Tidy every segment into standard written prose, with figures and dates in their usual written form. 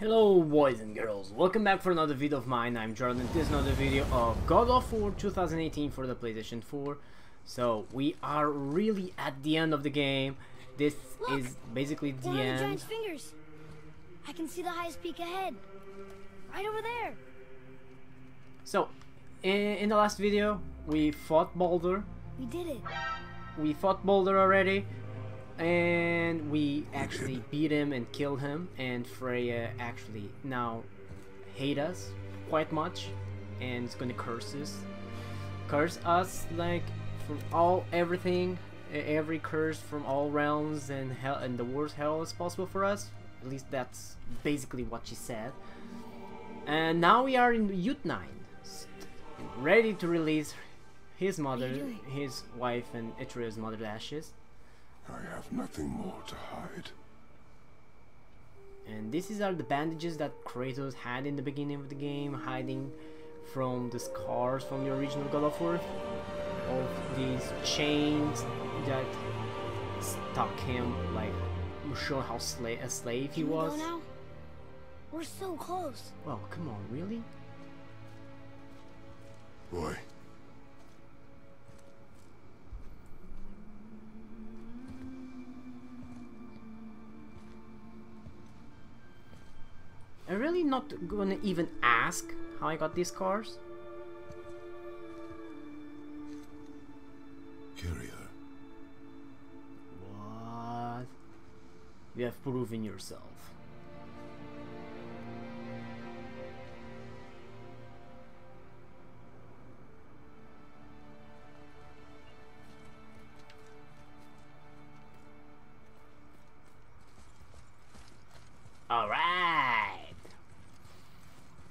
Hello boys and girls, welcome back for another video of mine. I'm Jordan. This is another video of God of War 2018 for the PlayStation 4. So we are really at the end of the game. This is basically the end. Giant fingers. I can see the highest peak ahead. Right over there. So in the last video we fought Balder. We did it. We fought Balder already. And we actually beat him and killed him, and Freya actually now hates us quite much and is gonna curse us like from all everything, every curse from all realms and hell, and the worst hell is possible for us. At least that's basically what she said. And now we are in Jotunheim, ready to release his mother, his wife, and Atreus' mother to ashes. I have nothing more to hide. And these are the bandages that Kratos had in the beginning of the game, hiding from the scars from the original God of War, of these chains that stuck him, like showing how a slave he was. Can we go now? We're so close. Well, come on, really? Boy. I'm really not gonna even ask how I got these cars. Carrier. What? You have proven yourself. All right.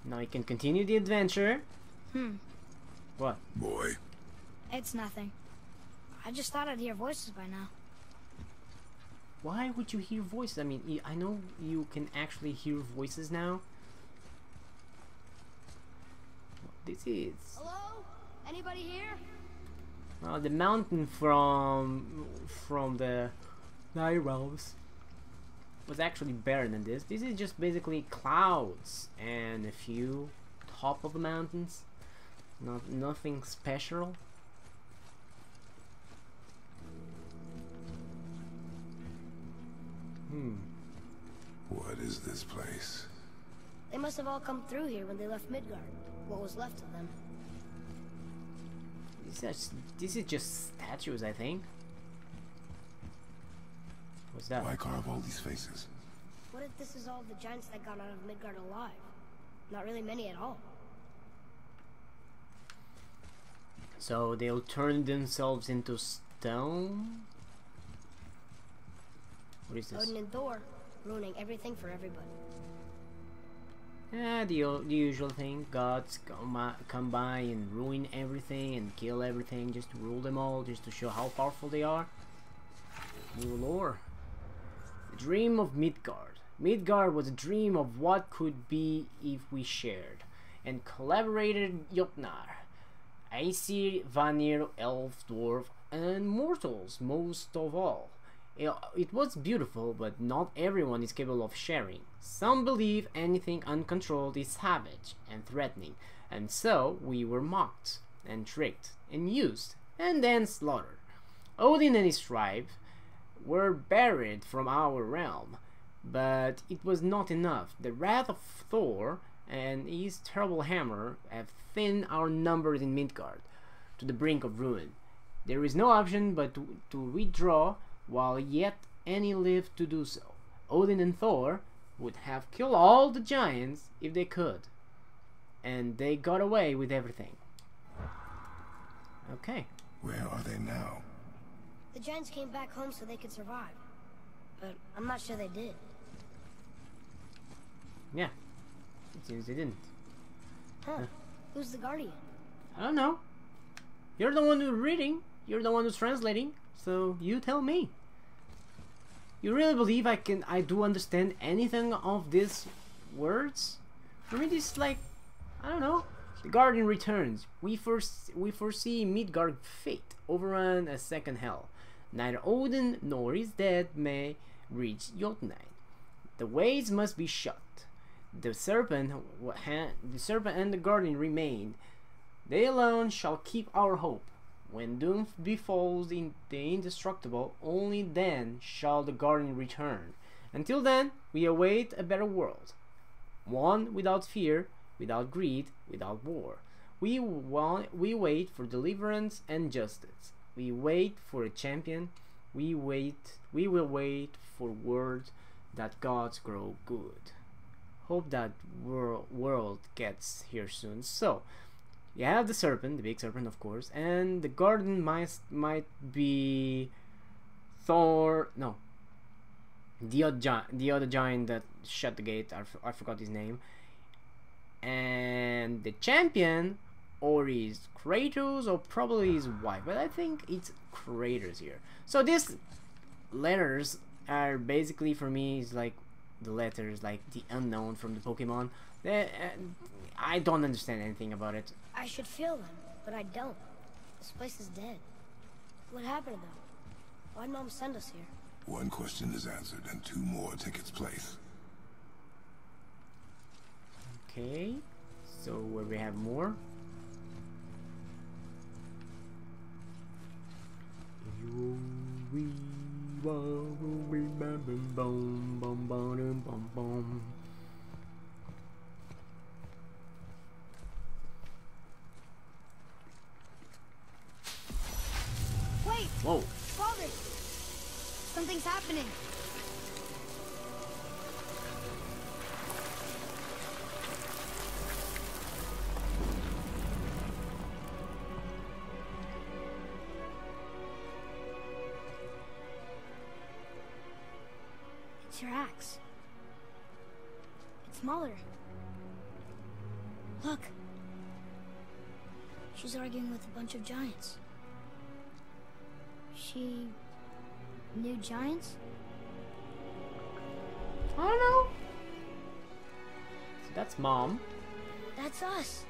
Now you can continue the adventure. What? Boy. It's nothing. I just thought I'd hear voices by now. Why would you hear voices? I mean, I know you can actually hear voices now. This is... Hello? Anybody here? Oh, the mountain from the Nine Realms was actually better than this. This is just basically clouds and a few top of the mountains. Nothing special. What is this place? They must have all come through here when they left Midgard. What was left of them. This is just statues, I think. What's that? Why carve all these faces? What if this is all the giants that got out of Midgard alive? Not really many at all. So they'll turn themselves into stone? What is this? Odin and Thor, ruining everything for everybody. Yeah, the usual thing. Gods come by and ruin everything and kill everything just to rule them all, just to show how powerful they are. New lore. Dream of Midgard. Midgard was a dream of what could be if we shared and collaborated. Jotnar, Aesir, Vanir, elf, dwarf, and mortals most of all. It was beautiful, but not everyone is capable of sharing. Some believe anything uncontrolled is savage and threatening, and so we were mocked and tricked and used and then slaughtered. Odin and his tribe were buried from our realm, but it was not enough. The wrath of Thor and his terrible hammer have thinned our numbers in Midgard to the brink of ruin. There is no option but to withdraw while yet any live to do so. Odin and Thor would have killed all the giants if they could, and they got away with everything. Okay. Where are they now? The giants came back home so they could survive, but I'm not sure they did. Yeah, it seems they didn't. Huh. Who's the guardian? I don't know. You're the one who's reading, you're the one who's translating, so you tell me. You really believe I do understand anything of these words? For me this is like, I don't know. The guardian returns. We foresee Midgard fate, overrun a second hell. Neither Odin nor his dead may reach Jotunheim. The ways must be shut. The serpent and the guardian remain. They alone shall keep our hope. When doom befalls the indestructible, only then shall the guardian return. Until then, we await a better world. One without fear, without greed, without war. We wait for deliverance and justice. We wait for a champion. We will wait for word that gods grow good. Hope that world gets here soon. So, you have the serpent, the big serpent, of course, and the garden might be Thor. No, the other giant that shut the gate. I forgot his name. And the champion, or is Kratos, or probably his wife, but I think it's Kratos here. So these letters are basically, for me, is like the letters, like the unknown from the Pokemon. I don't understand anything about it. I should feel them, but I don't. This place is dead. What happened to them? Why'd Mom send us here? One question is answered, and two more take its place. Okay, so where we have more. Wait! Whoa! Father! Something's happening! It's your axe. It's Mahler. Look. She's arguing with a bunch of giants. She knew giants? I don't know. So that's Mom. That's us.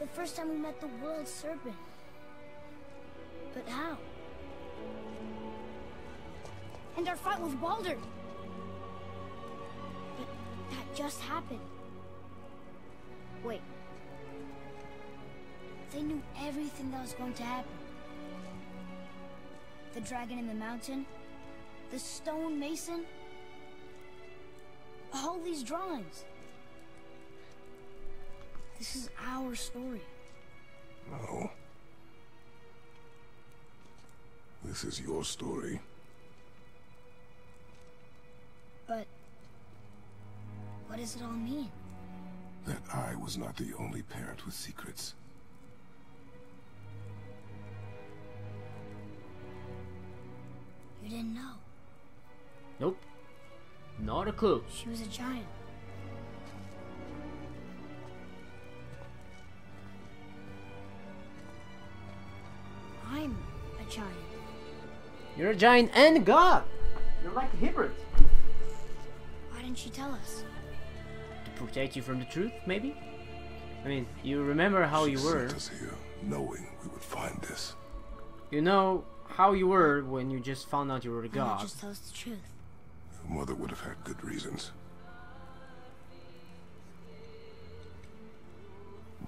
The first time we met the world serpent. But how? And our fight with Balder. But that just happened. Wait. They knew everything that was going to happen. The dragon in the mountain. The stone mason. All these drawings. This is our story. No. This is your story. But what does it all mean? That I was not the only parent with secrets. You didn't know? Nope. Not a clue. She was a giant. I'm a giant. You're a giant and a god! You're like a hybrid. Why didn't she tell us? To protect you from the truth, maybe? I mean, you remember how you were. She sent us here, knowing we would find this. You know how you were when you just found out you were a god. Just tell us the truth. Your mother would have had good reasons.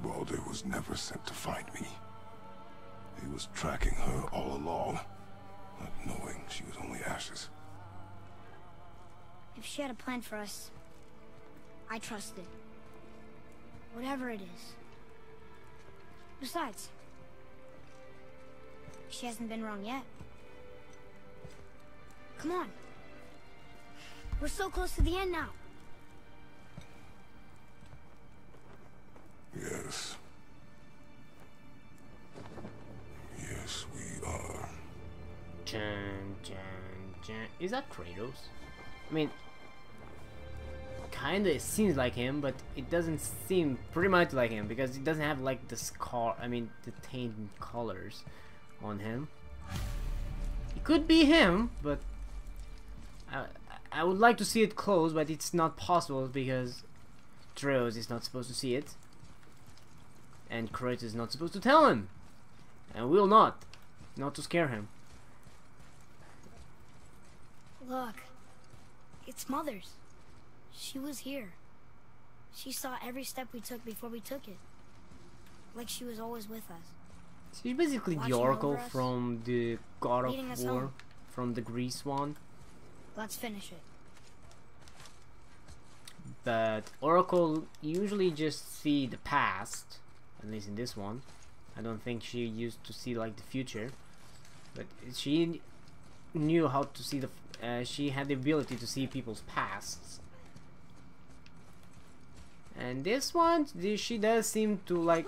Balder was never sent to find me. He was tracking her all along, not knowing she was only ashes. If she had a plan for us, I trust it. Whatever it is. Besides, she hasn't been wrong yet. Come on. We're so close to the end now. Yes. Yes, we are. Dun, dun, dun. Is that Kratos? I mean, kinda it seems like him, but it doesn't seem pretty much like him because it doesn't have like the scar, I mean the tainted colors on him. It could be him, but I would like to see it close, but it's not possible because Atreus is not supposed to see it and Kratos is not supposed to tell him, and will not to scare him. Look. It's Mother's. She was here. She saw every step we took before we took it. Like she was always with us. She's basically the Oracle from the God of War, from the Greece one. Let's finish it. But Oracle usually just see the past, at least in this one. I don't think she used to see like the future, but she knew how to see the. She had the ability to see people's pasts. And this one, she does seem to like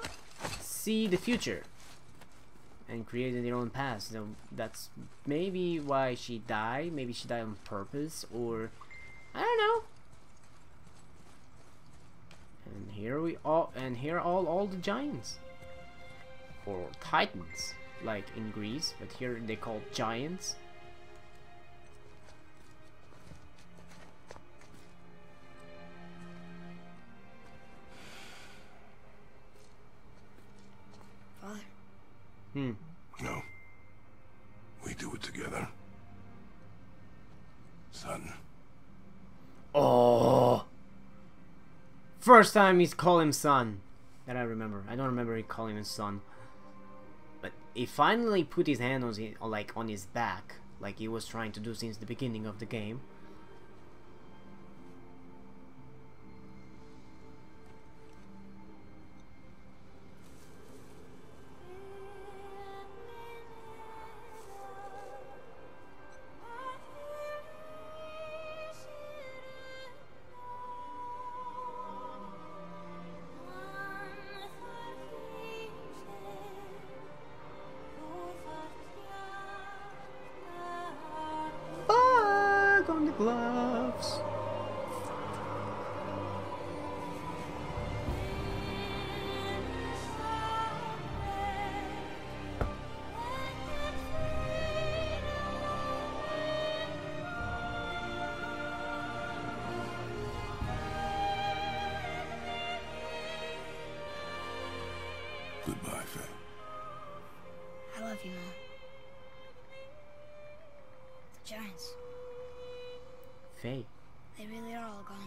see the future and created their own past. So that's maybe why she died. Maybe she died on purpose, or I don't know. And here we all, and here are all the giants or titans, like in Greece, but here they call giants. Father. No, we do it together, son. Oh. First time he's called him son, that I remember. I don't remember he calling him his son, but he finally put his hand on his, like on his back, like he was trying to do since the beginning of the game. Goodbye, Faye. I love you, Mom. The giants. Faye. They really are all gone.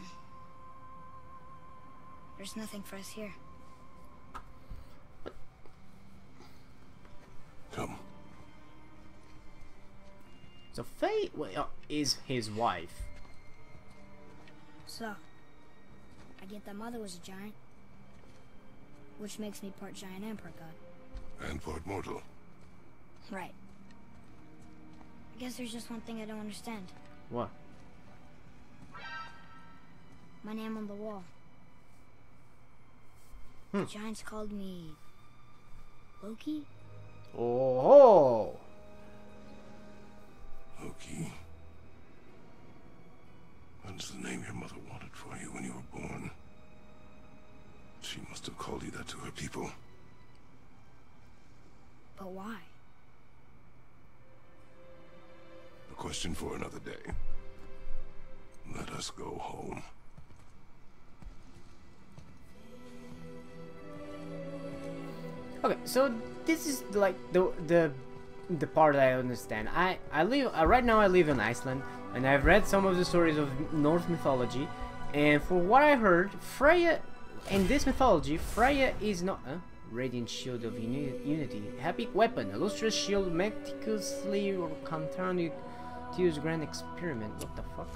There's nothing for us here. Come. So Faye is his wife. So, I get that Mother was a giant. Which makes me part giant and part god. And part mortal. Right. I guess there's just one thing I don't understand. What? My name on the wall. The giants called me... Loki? Oh! Loki. That's the name your mother wanted for you when you were born. She must have called you that to her people. But why? A question for another day. Let us go home. Okay, so this is like the part I understand. Right now I live in Iceland, and I've read some of the stories of Norse mythology, and for what I heard, Freya. In this mythology, Freya is not a radiant shield of unity, happy weapon, illustrious shield, meticulously or contrary to use grand experiment. What the fuck?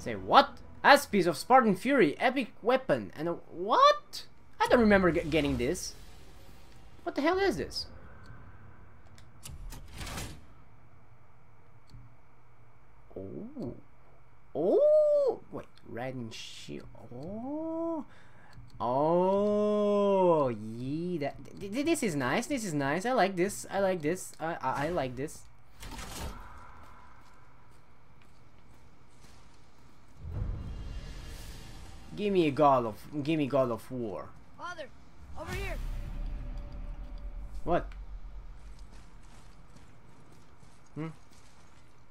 Say what? Aspies of Spartan fury, epic weapon, and a what? I don't remember getting this. What the hell is this? Oh. Oh, wait, red and shield. Oh, oh, yeah. This is nice. This is nice. I like this. I like this. I like this. Give me a God of War. Father, over here. What?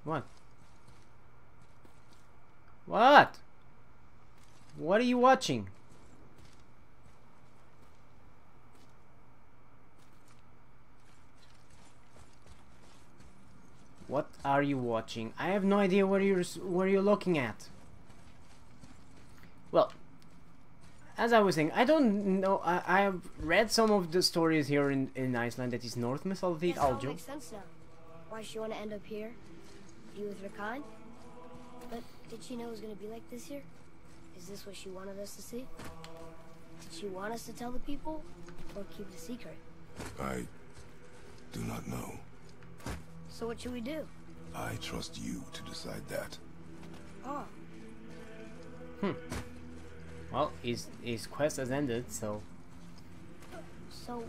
What? What? What are you watching? What are you watching? I have no idea what you're looking at. As I was saying, I don't know. I have read some of the stories here in Iceland that is Norse mythology. Yes, that makes sense now. Why she want to end up here? Be with her kind? But did she know it was going to be like this here? Is this what she wanted us to see? Did she want us to tell the people or keep the secret? I do not know. So what should we do? I trust you to decide that. Oh. Hmm. Well, his quest has ended, so... So,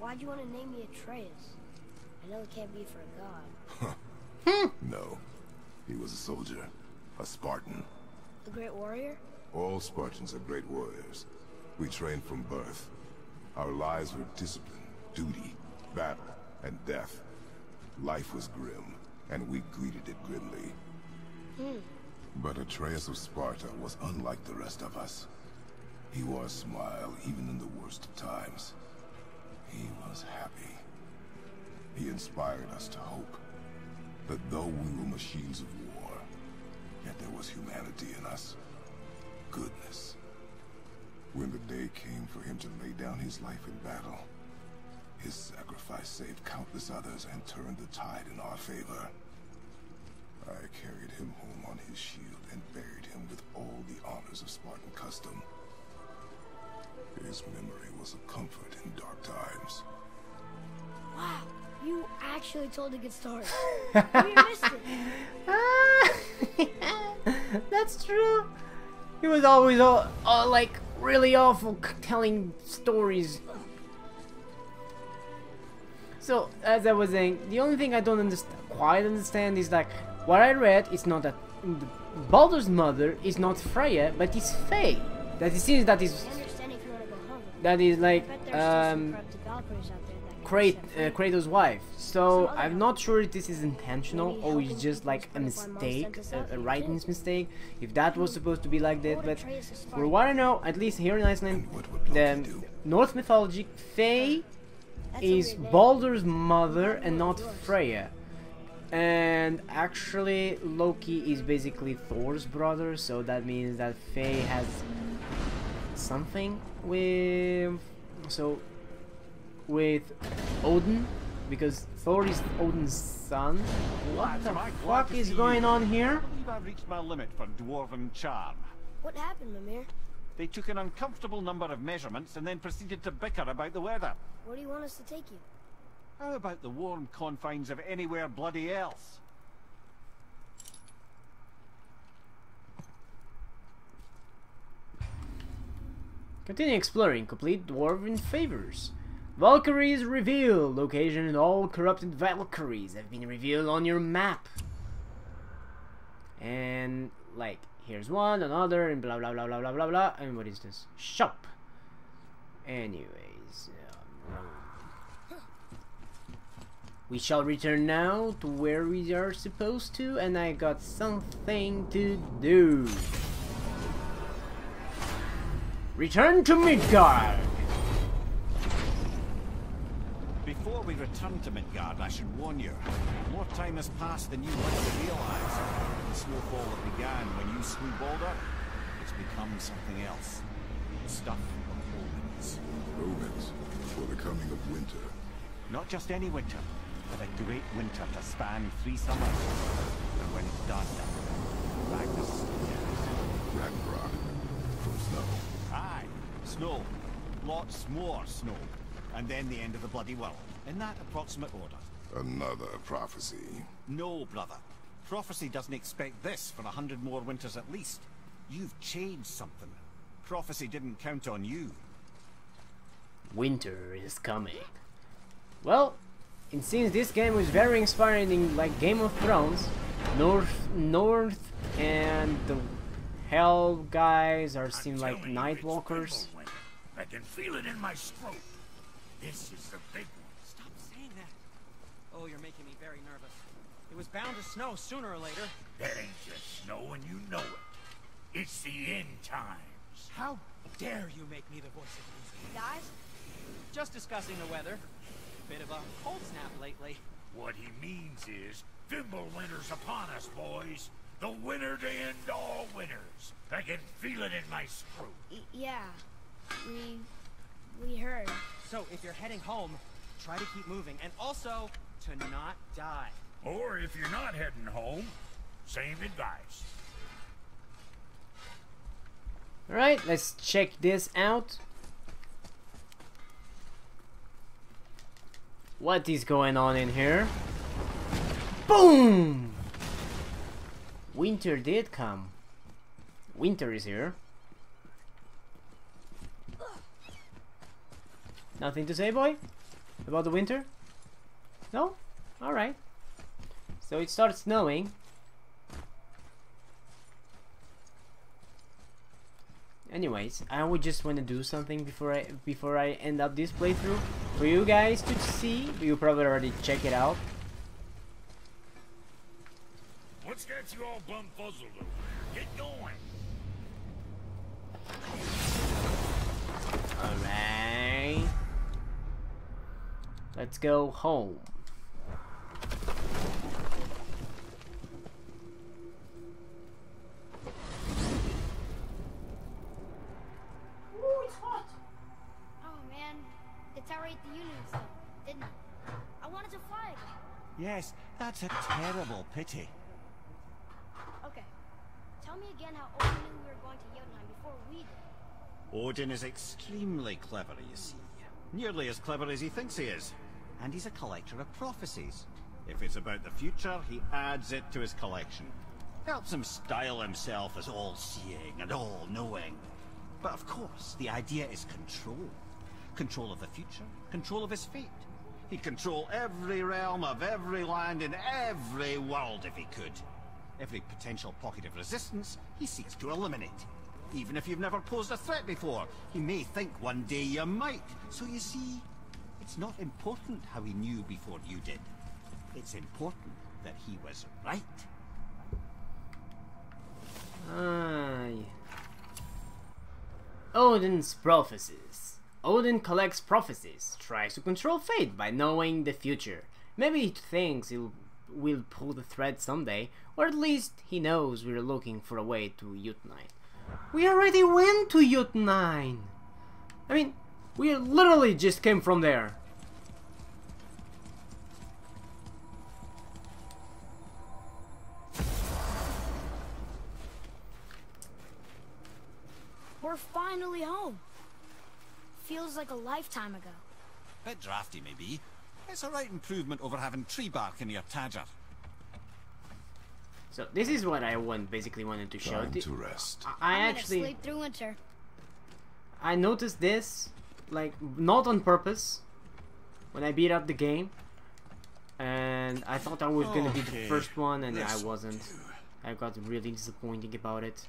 why'd you want to name me Atreus? I know it can't be for a god. No. He was a soldier. A Spartan. A great warrior? All Spartans are great warriors. We trained from birth. Our lives were discipline, duty, battle, and death. Life was grim, and we greeted it grimly. Hmm. But Atreus of Sparta was unlike the rest of us. He wore a smile even in the worst of times. He was happy. He inspired us to hope that though we were machines of war, yet there was humanity in us. Goodness. When the day came for him to lay down his life in battle, his sacrifice saved countless others and turned the tide in our favor. I carried him home on his shield and buried him with all the honors of Spartan custom. His memory was a comfort in dark times. Wow, you actually told a good story. We missed it. That's true. He was always all like really awful telling stories. So as I was saying, the only thing I don't quite understand is like, what I read is not that Balder's mother is not Freya, but it's Faye. That it seems that is like Kratos' wife. So I'm not sure if this is intentional or it's just like a mistake, a writing mistake. If that was supposed to be like that, but for what I know, at least here in Iceland, the Norse mythology, Faye is Balder's mother and not Freya. And actually, Loki is basically Thor's brother, so that means that Faye has something with Odin, because Thor is Odin's son. What the fuck is going on here? I believe I've reached my limit for dwarven charm. What happened, Mimir? They took an uncomfortable number of measurements and then proceeded to bicker about the weather. Where do you want us to take you? How about the warm confines of anywhere bloody else? Continue exploring. Complete dwarven favors. Valkyries revealed. Location and all corrupted Valkyries have been revealed on your map. And like, here's one, another, and blah blah blah blah blah blah blah. And what is this? Shop. Anyways. We shall return now to where we are supposed to, and I got something to do. Return to Midgard! Before we return to Midgard, I should warn you, more time has passed than you want to realize. The snowfall that began when you slew Balder, it's become something else. The stuff of omens. Omens for the coming of winter. Not just any winter. But a great winter to span 3 summers. And when it's done, Ragnarok. From snow. Aye, snow. Lots more snow. And then the end of the bloody world. In that approximate order. Another prophecy. No, brother. Prophecy doesn't expect this for 100 more winters at least. You've changed something. Prophecy didn't count on you. Winter is coming. Well... and since this game was very inspiring, like Game of Thrones, North and the Hell guys are seem like Nightwalkers. I can feel it in my throat. This is the big one. Stop saying that. Oh, you're making me very nervous. It was bound to snow sooner or later. That ain't just snow, and you know it. It's the end times. How dare you make me the voice of reason? Guys, just discussing the weather. Bit of a cold snap lately. What he means is Fimbulwinter's upon us, boys. The winter to end all winters. I can feel it in my throat. Yeah, We heard. So if you're heading home, try to keep moving, and also to not die. Or if you're not heading home, same advice. All right, let's check this out. What is going on in here? Boom! Winter did come. Winter is here. Nothing to say, boy? About the winter? No? Alright. So it starts snowing. Anyways, I would just want to do something before I end up this playthrough for you guys to see. You probably already check it out. What's got you all bumfuzzled over there? Get going. All right. Let's go home. Yes, that's a terrible pity. Okay. Tell me again how Odin knew we were going to Jotunheim before we did. Odin is extremely clever, you see. Nearly as clever as he thinks he is. And he's a collector of prophecies. If it's about the future, he adds it to his collection. Helps him style himself as all-seeing and all-knowing. But of course, the idea is control. Control of the future, control of his fate. He'd control every realm of every land in every world if he could. Every potential pocket of resistance, he seeks to eliminate. Even if you've never posed a threat before, he may think one day you might. So you see, it's not important how he knew before you did. It's important that he was right. Aye. Odin's prophecies. Odin collects prophecies, tries to control fate by knowing the future. Maybe he thinks he will pull the thread someday, or at least he knows we're looking for a way to Jotunheim. We already went to Jotunheim! I mean, we literally just came from there. We're finally home. Feels like a lifetime ago. Bit drafty, maybe. It's a right improvement over having tree bark in your tadger. So this is what I basically wanted to show. Time to rest. I actually sleep through winter. I noticed this, like, not on purpose, when I beat up the game, and I thought I was gonna be the first one, and I wasn't. I got really disappointed about it.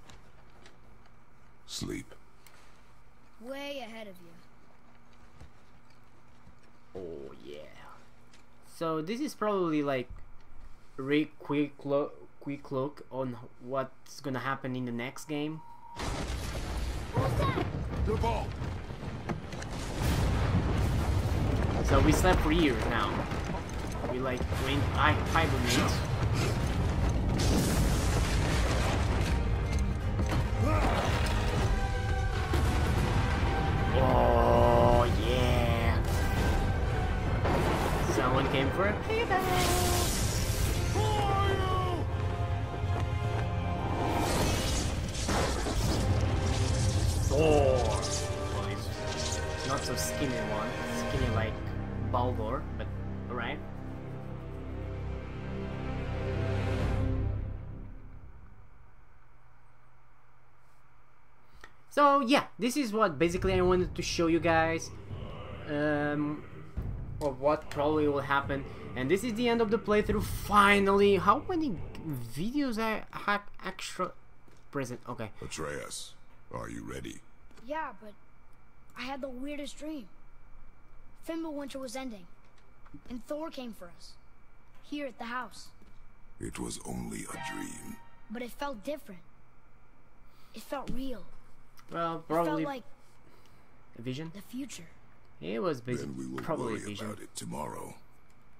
Sleep. Way ahead of you. Oh yeah. So this is probably like a really quick look on what's gonna happen in the next game. What's that? The ball. So we slept for years now. We like went hibernate. Oh yeah! Someone came for a payback. Who are you? Thor. Well, not so skinny one, skinny like Balder, but alright. So yeah, this is what basically I wanted to show you guys of what probably will happen, and this is the end of the playthrough finally. How many videos I have extra present? Okay. Atreus, are you ready? Yeah, but I had the weirdest dream. Fimbulwinter was ending, and Thor came for us, here at the house. It was only a dream. But it felt different. It felt real. Well, probably like a vision. The future. It was basically then we will probably worry a vision. About it tomorrow.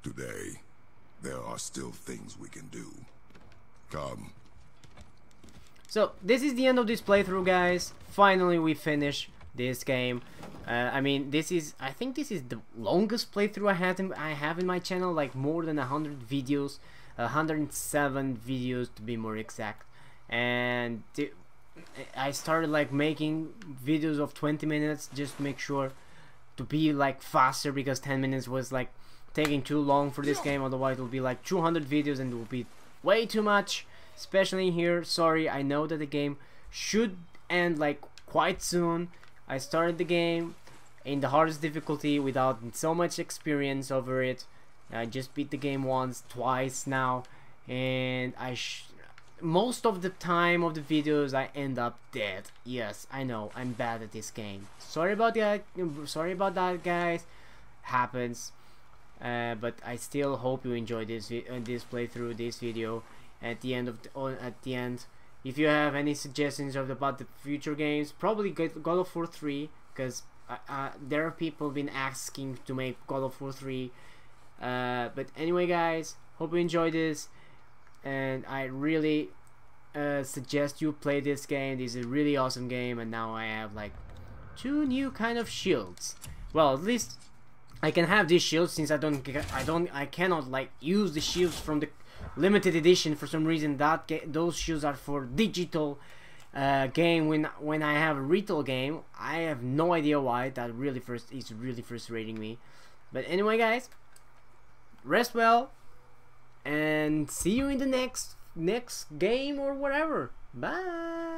Today, there are still things we can do. Come. So this is the end of this playthrough, guys. Finally, we finish this game. I mean, this is, I think this is the longest playthrough I have in my channel, like more than 100 videos, 107 videos to be more exact. And I started like making videos of 20 minutes just to make sure to be like faster, because 10 minutes was like taking too long for this game, otherwise it'll be like 200 videos and it will be way too much, especially here. Sorry, I know that the game should end like quite soon. I started the game in the hardest difficulty without so much experience over it. I just beat the game once, twice now, and most of the time of the videos I end up dead. Yes, I know, I'm bad at this game. Sorry about that. Sorry about that, guys. Happens. But I still hope you enjoyed this playthrough, this video. At the end of the, if you have any suggestions about the future games, probably God of War 3, because there are people been asking to make God of War 3. But anyway, guys, hope you enjoyed this. And I really suggest you play this game. This is a really awesome game, and now I have like 2 new kind of shields. Well, at least I can have these shields, since I cannot like use the shields from the limited edition for some reason. That those shields are for digital game. When I have a retail game, I have no idea why. That really is really frustrating me. But anyway, guys, rest well. And see you in the next game or whatever. Bye.